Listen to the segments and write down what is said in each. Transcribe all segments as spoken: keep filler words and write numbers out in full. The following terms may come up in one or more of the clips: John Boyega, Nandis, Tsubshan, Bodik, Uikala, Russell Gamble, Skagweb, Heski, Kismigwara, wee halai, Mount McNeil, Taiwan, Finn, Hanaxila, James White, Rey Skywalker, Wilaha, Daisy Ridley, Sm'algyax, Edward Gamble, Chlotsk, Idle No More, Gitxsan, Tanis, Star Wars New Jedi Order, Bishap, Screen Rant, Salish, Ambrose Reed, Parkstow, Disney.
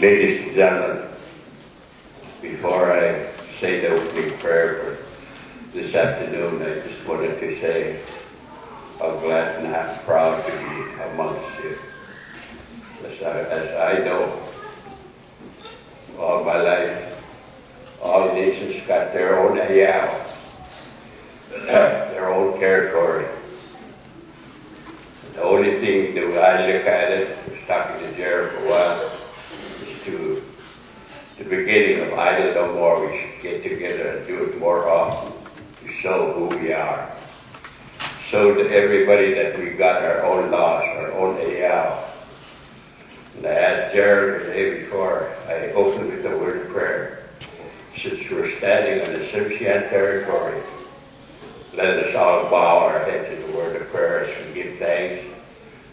Ladies and gentlemen, before I say the opening prayer for this afternoon, I just wanted to say how glad and how proud to be amongst you. As I, as I know, all my life, all nations got their own Ayaawx, their own territory. The only thing that I look at it, I was talking to Jerry for a while, is to the beginning of Idle No More. We should get together and do it more often to show who we are. Show to everybody that we got our own laws, our own Ayaawx. And I asked Jared the day before I opened with the word of prayer, since we're standing on the Tsimshian territory, let us all bow our heads in the word of prayer and give thanks.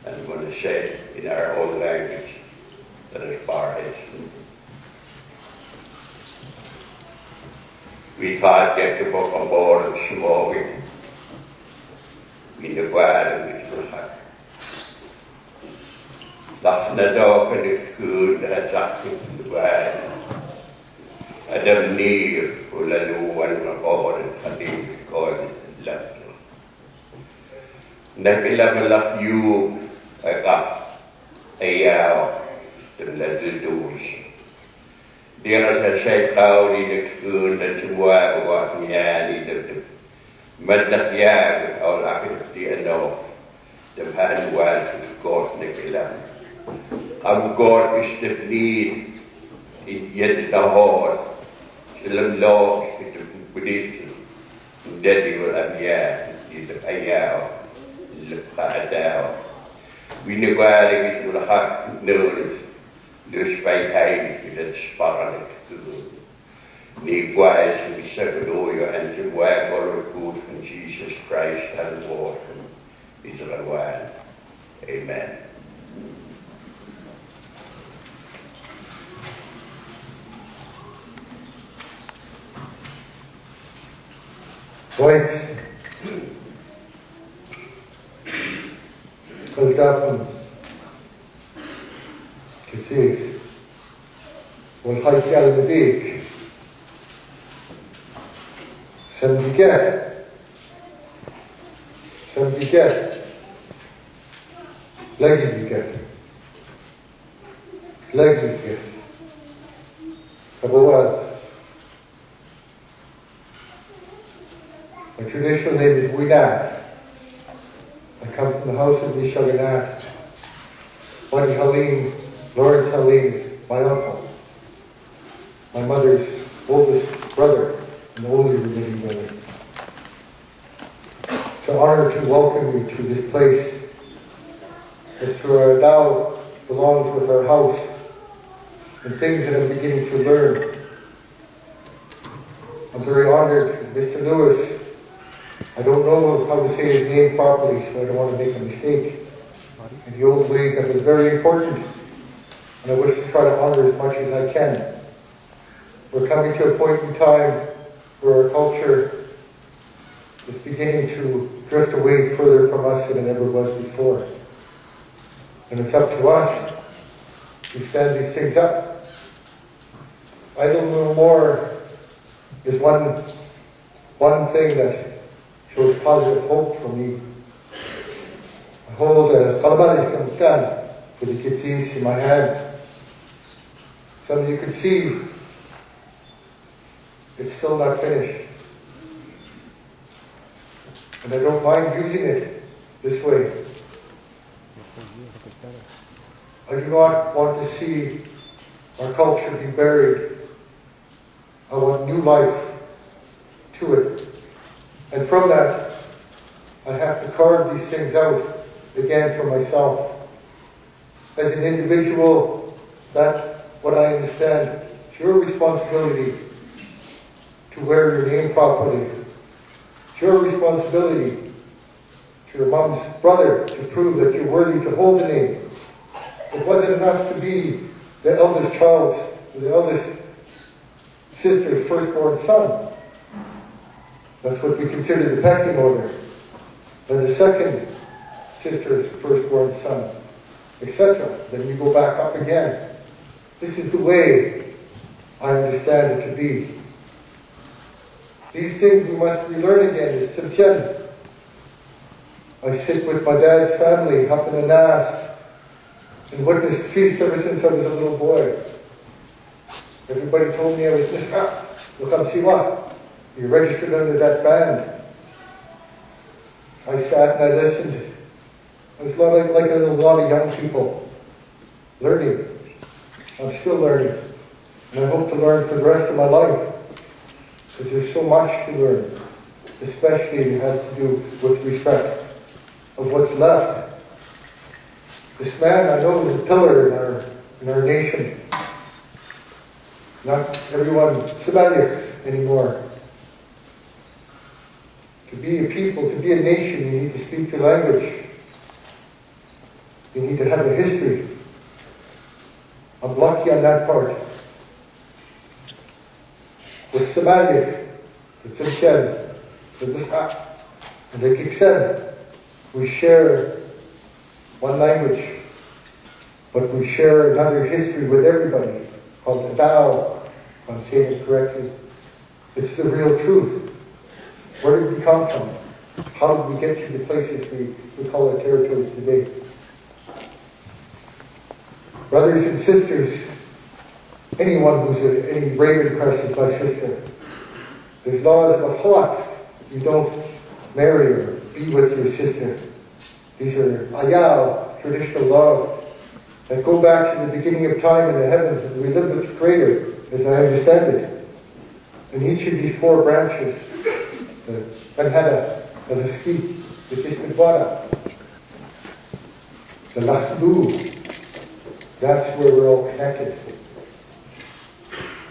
And I'm going to say in our own language, let us bow our heads. We taught that people from Bodik and Sm'algyax, we Nisga'a and Gitxsan. That's not all for the school that's acting to the bad. I don't need for the new one of all the things called Lachlu. Nakilama Lachyu, I got a yaw to let the doors. There is a set out in the school that's why what me and the Madnafia, all I can know. The man was called Nakilama. Am Gor is the need in yet the hall, till law is the prediction, and then you will have yet in the Ayaw, in the Padaw. We never had it will have knows, the spite hide that spark to Nigwise, we severed all your and the wag all of good from Jesus Christ and Lord from Israel one. Amen. Points. Kolzafen. Kitzis. Walhaiki al Bodik. Sm'algyax. Sm'algyax. Lagilgyax. Lagilgyax. Abawaz. My traditional name is Winat. I come from the house of Nisha Winat. Martin Helene, Lawrence Helene's my uncle. My mother's oldest brother, and the only remaining brother. It's an honor to welcome you to this place. It's where our Tao belongs with our house, and things that I'm beginning to learn. I'm very honored, Mister Lewis. I don't know how to say his name properly, so I don't want to make a mistake. In the old ways, that was very important, and I wish to try to honor as much as I can. We're coming to a point in time where our culture is beginning to drift away further from us than it ever was before. And it's up to us to stand these things up. Idle No More is one, one thing that shows positive hope for me. I hold a Mecham Chatham for the Gitxsan in my hands. Some of you can see it's still not finished. And I don't mind using it this way. I do not want to see our culture be buried. I want new life to it. And from that, I have to carve these things out again for myself. As an individual, that's what I understand. It's your responsibility to wear your name properly. It's your responsibility to your mom's brother to prove that you're worthy to hold the name. It wasn't enough to be the eldest child's, or the eldest sister's firstborn son. That's what we consider the pecking order. Then the second sister's firstborn son, et cetera. Then you go back up again. This is the way I understand it to be. These things we must relearn again is Tsimshian. I sit with my dad's family up in Nandis and witnessed feasts ever since I was a little boy. Everybody told me I was Nisga'a, Mecham Siwa. You registered under that band. I sat and I listened. I was like, like a lot of young people, learning. I'm still learning. And I hope to learn for the rest of my life, because there's so much to learn, especially it has to do with respect of what's left. This man, I know, is a pillar in our, in our nation. Not everyone Sm'algyax anymore. To be a people, to be a nation, you need to speak your language. You need to have a history. I'm lucky on that part. With Samadhi, the Tsimshian, the Bishap, and the Gitxsan, we share one language, but we share another history with everybody, called the Tao, if I'm saying it correctly. It's the real truth. Where did we come from? How did we get to the places we, we call our territories today? Brothers and sisters, anyone who's a, any Ravencrest is my sister. There's laws about Chlotsk. You don't marry or be with your sister. These are Ayaawx, traditional laws that go back to the beginning of time in the heavens, and we live with the Creator, as I understand it. In each of these four branches, the Penhalla, the Heski, the Kismigwara, the Lachlu, that's where we're all connected.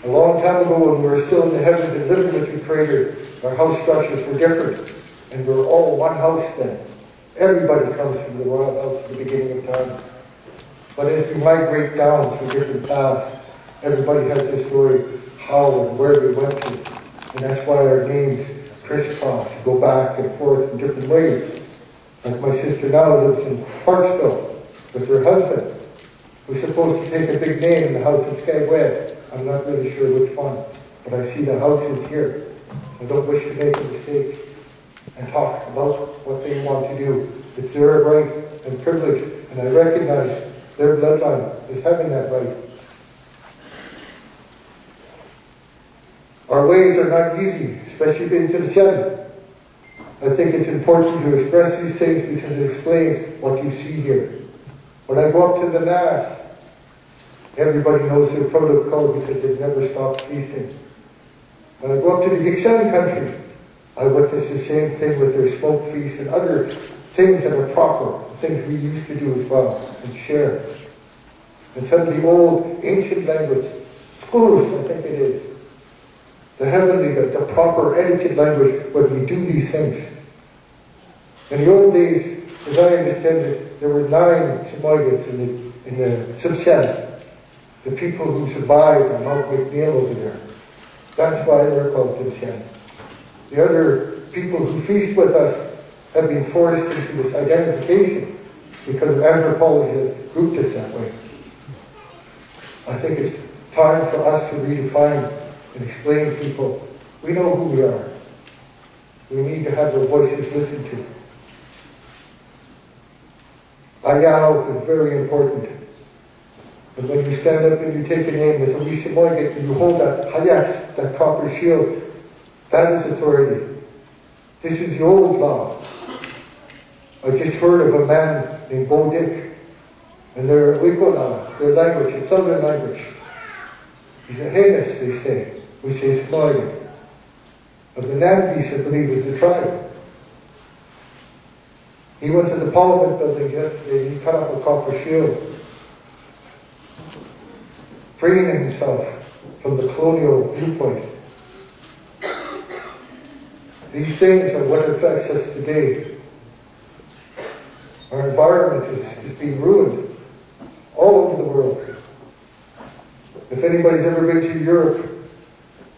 A long time ago, when we were still in the heavens and living with the Creator, our house structures were different, and we were all one house then. Everybody comes from the royal house at the beginning of time. But as we migrate down through different paths, everybody has their story, how and where they went to. And that's why our names crisscross, go back and forth in different ways. Like my sister now lives in Parkstow with her husband. We're supposed to take a big name in the house in Skagweb. I'm not really sure which one, but I see the house is here. I don't wish to make a mistake and talk about what they want to do. It's their right and privilege, and I recognize their bloodline is having that right. Our ways are not easy, especially being Tsimshian. I think it's important to express these things because it explains what you see here. When I go up to the Nandis, everybody knows their protocol because they've never stopped feasting. When I go up to the Gitxsan country, I witness the same thing with their smoke feasts and other things that are proper, things we used to do as well and share. And some of the old ancient language, schools, I think it is, the heavenly, the, the proper etiquette language when we do these things. In the old days, as I understand it, there were nine Sm'algyax in the, in the Tsubshan, the people who survived on Mount McNeil over there. That's why they're called Tsimshian. The other people who feast with us have been forced into this identification because of anthropologists grouped us that way. I think it's time for us to redefine and explain to people, we know who we are. We need to have our voices listened to. Ayaawx is very important. And when you stand up and you take a name as a Li Sm'oogyit and you hold that Hayas, that copper shield, that is authority. This is the old law. I just heard of a man named Bodik, and their Uikala, their language, it's southern language. He's a Hayas, they say. We say Sm'algyax. Of the Nandis, I believe, is the tribe. He went to the Parliament building yesterday and he cut up a copper shield, freeing himself from the colonial viewpoint. These things are what affects us today. Our environment is, is being ruined all over the world. If anybody's ever been to Europe,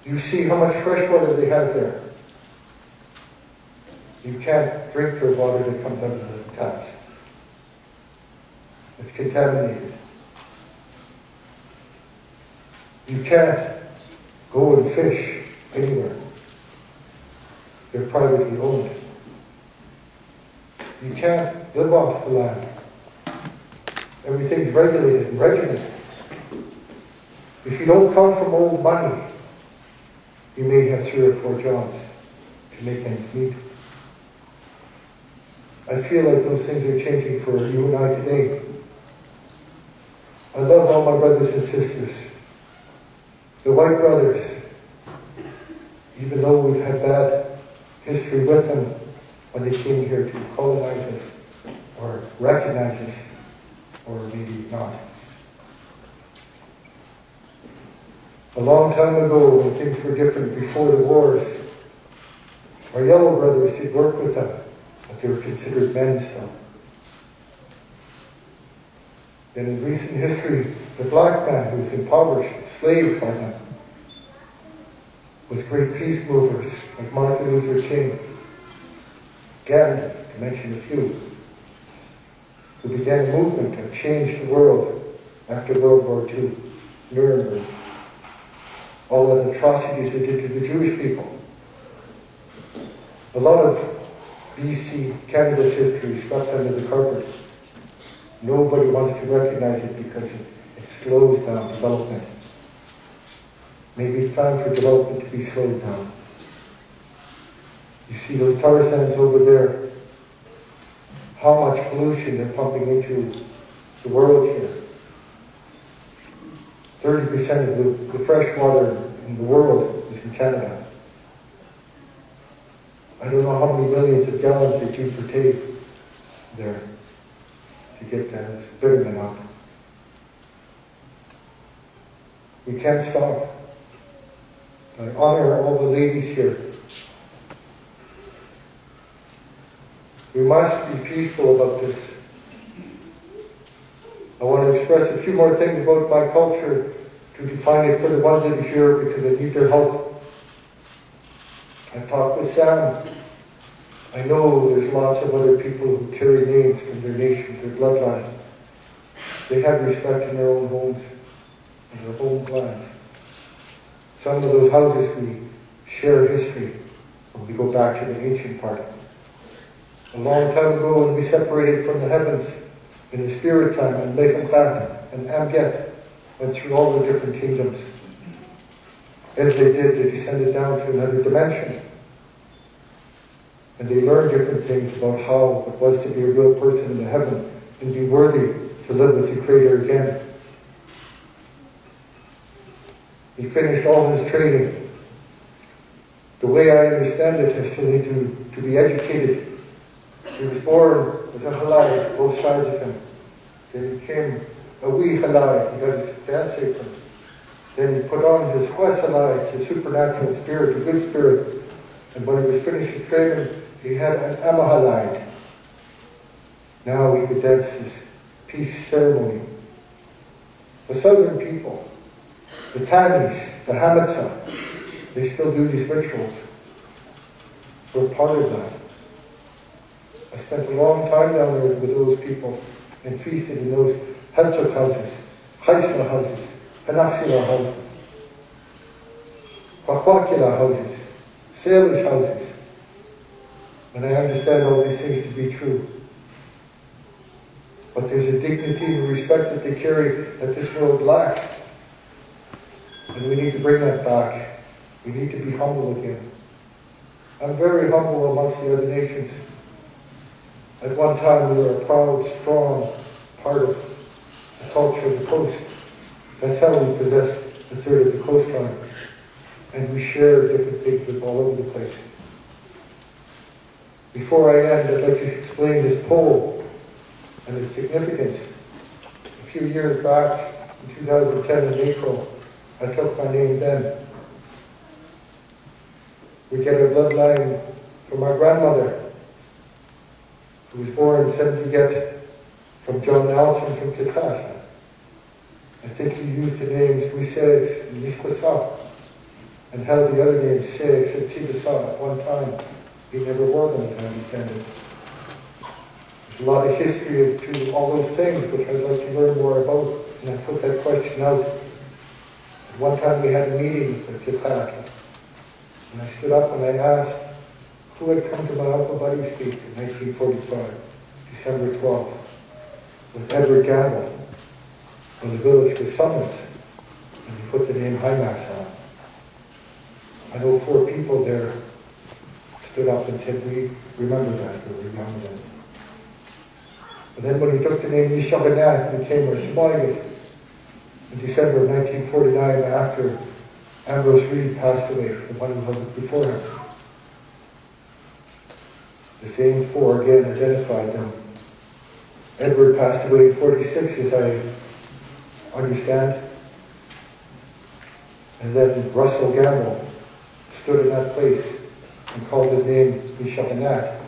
you see how much fresh water they have there. You can't drink the water that comes out of the taps. It's contaminated. You can't go and fish anywhere. They're privately owned. You can't live off the land. Everything's regulated and regimented. If you don't come from old money, you may have three or four jobs to make ends meet. I feel like those things are changing for you and I today. I love all my brothers and sisters. The white brothers, even though we've had bad history with them when they came here to colonize us, or recognize us, or maybe not. A long time ago, when things were different before the wars, our yellow brothers did work with them, but they were considered men still. Then in recent history, the black man who was impoverished, enslaved by them, with great peace movers like Martin Luther King, Gandhi, to mention a few, who began a movement that changed the world after World War Two, Nuremberg. All the atrocities they did to the Jewish people. A lot of B C, Canada's history swept under the carpet. Nobody wants to recognize it because it, it slows down development. Maybe it's time for development to be slowed down. You see those tar sands over there, how much pollution they're pumping into the world here. thirty percent of the, the fresh water in the world is in Canada. I don't know how many millions of gallons that you partake there to get the bitumen out. We can't stop. I honor all the ladies here. We must be peaceful about this. I want to express a few more things about my culture to define it for the ones that are here because I need their help. I've talked with Sam. I know there's lots of other people who carry names from their nation, their bloodline. They have respect in their own homes and their homelands. Some of those houses we share history when we go back to the ancient part. A long time ago when we separated from the heavens, in the spirit time, and Mecham Chatham and Sm'algyax went through all the different kingdoms. As they did, they descended down to another dimension. And they learned different things about how it was to be a real person in the heaven and be worthy to live with the Creator again. He finished all his training. The way I understand it, I still need to, to be educated. He was born as a halai, both sides of him. Then he came a wee halai, he got his dance apron. Then he put on his hwesalai, his supernatural spirit, a good spirit. And when he was finished his training, he had an amahalai. Now he could dance this peace ceremony. The southern people, the Tanis, the Hamatsa, they still do these rituals. We're part of that. I spent a long time down there with those people and feasted in those Herzog houses, Heisler houses, Hanaxila houses, Kwakwakila houses, Salish houses. And I understand all these things to be true. But there's a dignity and respect that they carry that this world lacks. And we need to bring that back. We need to be humble again. I'm very humble amongst the other nations. At one time, we were a proud, strong part of the culture of the coast. That's how we possessed a third of the coastline. And we share different things with all over the place. Before I end, I'd like to explain this poll and its significance. A few years back, in two thousand ten, in April, I took my name then. We get our bloodline from our grandmother, who was born in Sm'algyax from John Nelson from Gitxsan. I think he used the names Uikala and Nisga'a and held the other names Six and Tsubshan at one time. He never wore them, as I understand it. There's a lot of history to all those things which I'd like to learn more about, and I put that question out. I One time we had a meeting with Uikala, and I stood up and I asked who had come to my Uncle Buddy's feast in nineteen forty-five, December twelfth, with Edward Gamble, when the village was summoned, and he put the name Hayas on. I know four people there stood up and said, we remember that, we remember that. And then when we took the name Nisha Winat, it became our Sm'algyax. In December of nineteen forty-nine, after Ambrose Reed passed away, the one who held it before him. The same four again identified them. Edward passed away in forty-six, as I understand. And then Russell Gamble stood in that place and called his name Nisha Winat.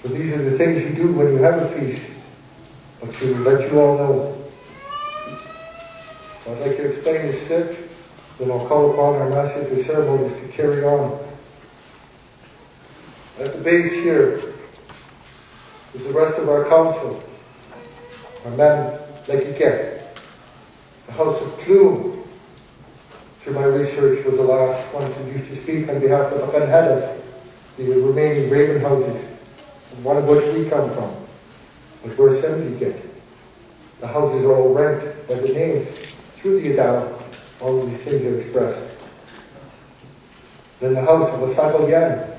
But these are the things you do when you have a feast, but to let you all know. So I'd like to explain the sick, then I'll call upon our masters of ceremonies to carry on. At the base here is the rest of our council, our man Lekiket, the House of Plume. Through my research, was the last one who used to speak on behalf of the Penhallas, the remaining raven houses. One of which we come from, but we're Semliket. The houses are all ranked by the names through the Idao, all of these things are expressed. Then the house of the Sm'algyax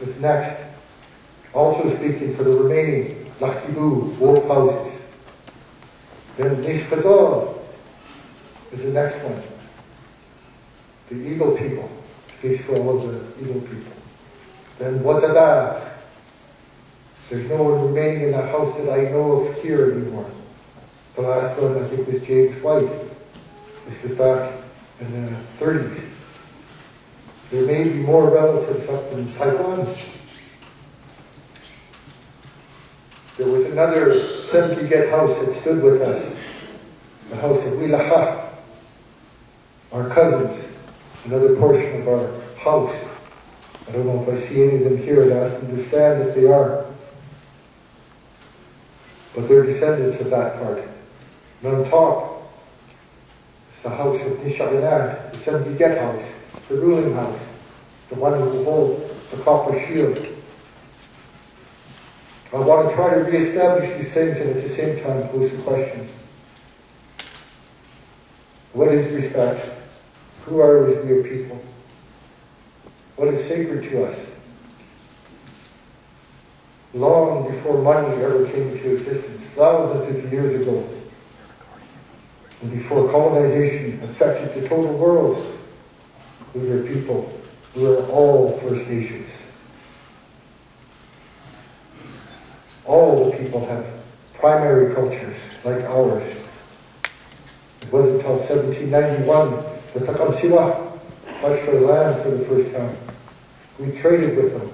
is next, also speaking for the remaining Lachlu wolf houses. Then Nisga'a is the next one. The eagle people, speaks for all of the eagle people. Then Wazada. There's no one remaining in the house that I know of here anymore. The last one, I think, was James White. This was back in the thirties. There may be more relatives up in Taiwan. There was another Semkiget house that stood with us, the house of Wilaha, our cousins, another portion of our house. I don't know if I see any of them here, and ask them to stand if they are. But they're descendants of that part. And on top, it's the house of Nisha Winat, the Semkiget house, the ruling house, the one who will hold the copper shield. I want to try to reestablish these things and at the same time pose the question. What is respect? Who are we as we are people? What is sacred to us? Long before money ever came into existence, thousands of years ago, and before colonization affected the total world, we were people, we were all First Nations. All the people have primary cultures like ours. It wasn't until seventeen ninety-one that the Kamsiwa touched our land for the first time. We traded with them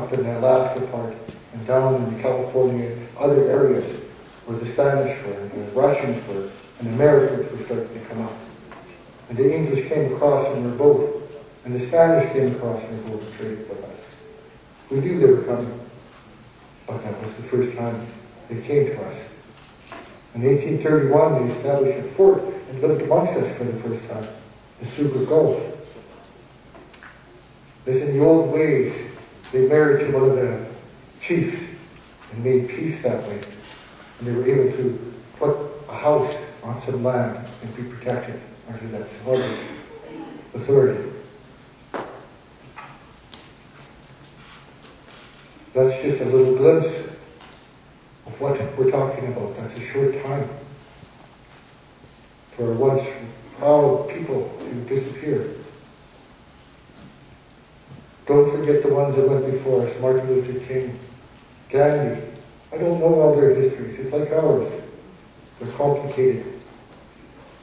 up in the Alaska part, and down in California, other areas where the Spanish were, and the Russians were, and the Americans were starting to come up. And the English came across in their boat, and the Spanish came across in their boat and traded with us. We knew they were coming, but that was the first time they came to us. In eighteen thirty-one, they established a fort and lived amongst us for the first time, the Sugar Gulf. As in the old ways, they married to one of the chiefs and made peace that way, and they were able to put a house on some land and be protected under that Samadhi authority. That's just a little glimpse of what we're talking about. That's a short time for once proud people to disappear. Don't forget the ones that went before us, Martin Luther King, Gandhi. I don't know all their histories, it's like ours. They're complicated.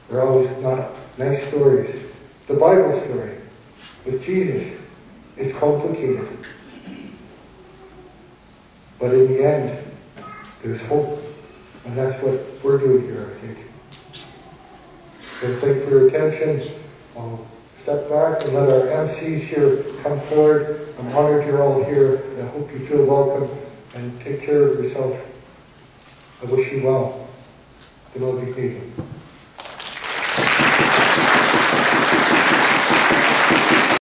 They're always not nice stories. The Bible story with Jesus, it's complicated. But in the end, there's hope. And that's what we're doing here, I think. So thank you for your attention. I'll step back and let our M Cs here come forward. I'm honored you're all here, and I hope you feel welcome, and take care of yourself. I wish you well.